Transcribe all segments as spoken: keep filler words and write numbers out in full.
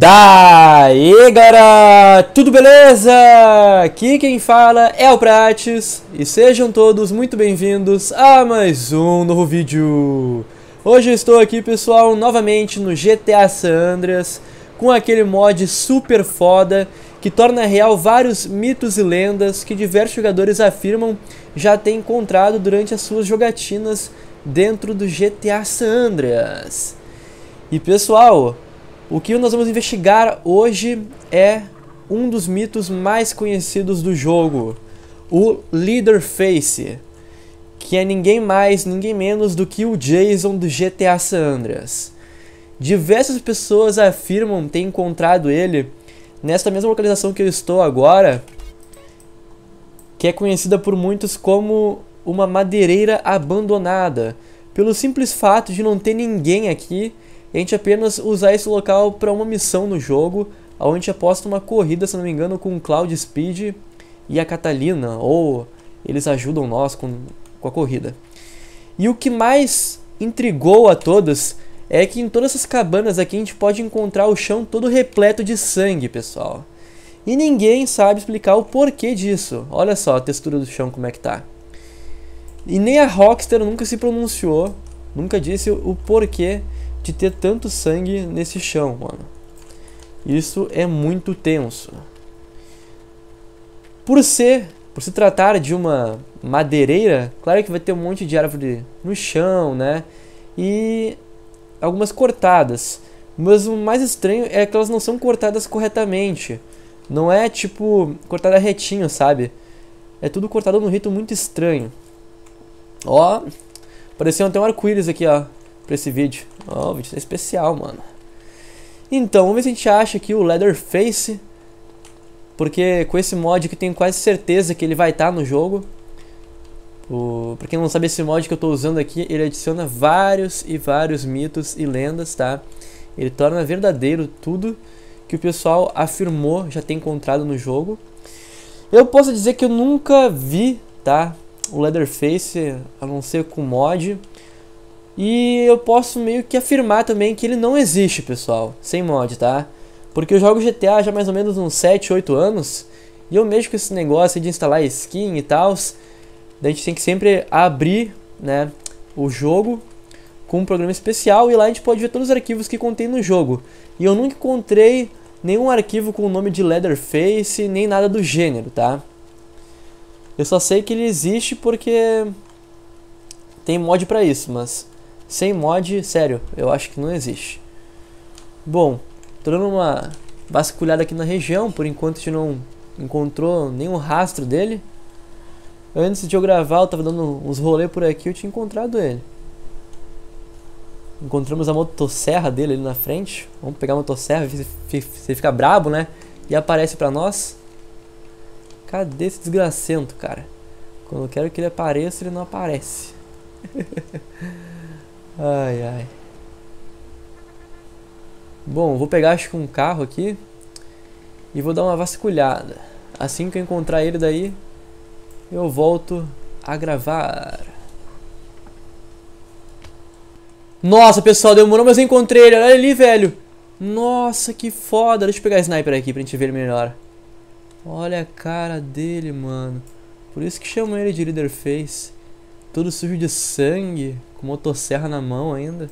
Daí galera, tudo beleza? Aqui quem fala é o Prates e sejam todos muito bem-vindos a mais um novo vídeo. Hoje eu estou aqui, pessoal, novamente no G T A San Andreas com aquele mod super foda que torna real vários mitos e lendas que diversos jogadores afirmam já ter encontrado durante as suas jogatinas dentro do G T A San Andreas. E pessoal, o que nós vamos investigar hoje é um dos mitos mais conhecidos do jogo, o Leatherface, que é ninguém mais, ninguém menos do que o Jason do G T A San Andreas. Diversas pessoas afirmam ter encontrado ele nesta mesma localização que eu estou agora, que é conhecida por muitos como uma madeireira abandonada, pelo simples fato de não ter ninguém aqui. A gente apenas usar esse local para uma missão no jogo, onde a gente aposta uma corrida, se não me engano, com o Cloud Speed e a Catalina, ou eles ajudam nós com, com a corrida. E o que mais intrigou a todos é que em todas essas cabanas aqui a gente pode encontrar o chão todo repleto de sangue, pessoal. E ninguém sabe explicar o porquê disso. Olha só a textura do chão como é que tá. E nem a Rockstar nunca se pronunciou, nunca disse o porquê de ter tanto sangue nesse chão, mano. Isso é muito tenso. Por ser, por se tratar de uma madeireira, claro que vai ter um monte de árvore no chão, né? E algumas cortadas. Mas o mais estranho é que elas não são cortadas corretamente. Não é tipo cortada retinho, sabe? É tudo cortado num jeito muito estranho. Ó, pareceu até um arco-íris aqui, ó, pra esse vídeo. Ó, o vídeo tá especial, mano. Então, vamos ver se a gente acha aqui o Leatherface, porque com esse mod que eu tenho quase certeza que ele vai estar tá no jogo. O... Pra quem não sabe, esse mod que eu tô usando aqui, ele adiciona vários e vários mitos e lendas, tá? Ele torna verdadeiro tudo que o pessoal afirmou já ter encontrado no jogo. Eu posso dizer que eu nunca vi, tá, o Leatherface, a não ser com mod. E eu posso meio que afirmar também que ele não existe, pessoal, sem mod, tá? Porque eu jogo G T A já mais ou menos uns sete, oito anos, e eu mexo com esse negócio de instalar skin e tal. Daí a gente tem que sempre abrir, né, o jogo com um programa especial, e lá a gente pode ver todos os arquivos que contém no jogo. E eu nunca encontrei nenhum arquivo com o nome de Leatherface, nem nada do gênero, tá? Eu só sei que ele existe porque tem mod pra isso, mas... sem mod, sério, eu acho que não existe. Bom, tô dando uma vasculhada aqui na região, por enquanto a gente não encontrou nenhum rastro dele. Antes de eu gravar, eu tava dando uns rolê por aqui, eu tinha encontrado ele. Encontramos a motosserra dele ali na frente. Vamos pegar a motosserra, se ele fica brabo, né? E aparece pra nós. Cadê esse desgracento, cara? Quando eu quero que ele apareça, ele não aparece. Ai, ai. Bom, vou pegar acho que um carro aqui e vou dar uma vasculhada. Assim que eu encontrar ele daí, eu volto a gravar. Nossa, pessoal, demorou, mas eu encontrei ele. Olha ali, velho. Nossa, que foda. Deixa eu pegar a sniper aqui pra gente ver ele melhor. Olha a cara dele, mano. Por isso que chamam ele de Leatherface. Todo sujo de sangue, com motosserra na mão ainda.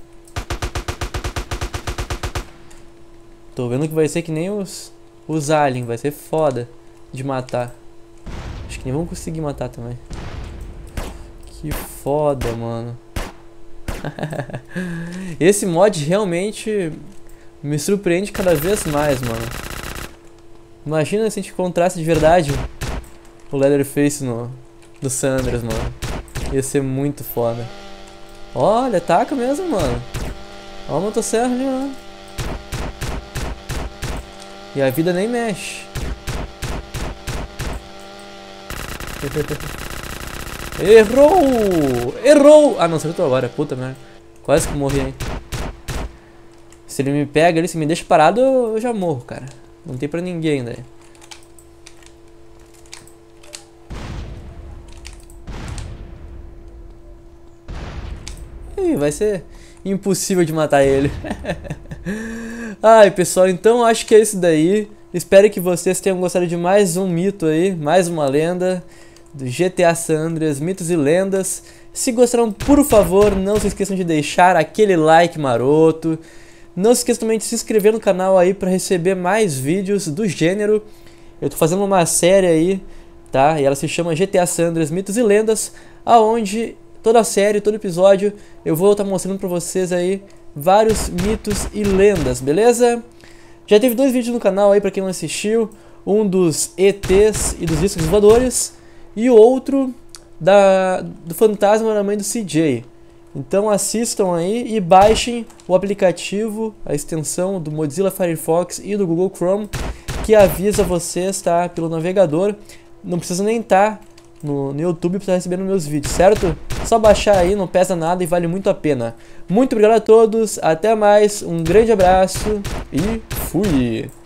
Tô vendo que vai ser que nem os, os aliens, vai ser foda de matar. Acho que nem vão conseguir matar também. Que foda, mano. Esse mod realmente me surpreende cada vez mais, mano. Imagina se a gente encontrasse de verdade o Leatherface no, do San Andreas, mano. Ia ser muito foda. Olha, ataca mesmo, mano. Olha a motosserra ali, mano. E a vida nem mexe. Errou! Errou! Ah, não, acertou agora. Puta merda. Quase que morri, hein. Se ele me pega ali, se me deixa parado, eu já morro, cara. Não tem pra ninguém ainda. Vai ser impossível de matar ele. Ai, pessoal, então acho que é isso daí. Espero que vocês tenham gostado de mais um mito aí, mais uma lenda do G T A San Andreas, mitos e lendas. Se gostaram, por favor, não se esqueçam de deixar aquele like maroto. Não se esqueçam também de se inscrever no canal aí para receber mais vídeos do gênero. Eu tô fazendo uma série aí, tá? E ela se chama G T A San Andreas, mitos e lendas, aonde toda série, todo episódio, eu vou estar mostrando pra vocês aí vários mitos e lendas, beleza? Já teve dois vídeos no canal aí pra quem não assistiu, um dos E Tês e dos discos voadores e o outro da, do fantasma da mãe do C J. Então assistam aí e baixem o aplicativo, a extensão do Mozilla Firefox e do Google Chrome, que avisa vocês, tá, pelo navegador. Não precisa nem estar no, no YouTube para receber meus vídeos, certo? Só baixar aí, não pesa nada e vale muito a pena. Muito obrigado a todos, até mais, um grande abraço e fui!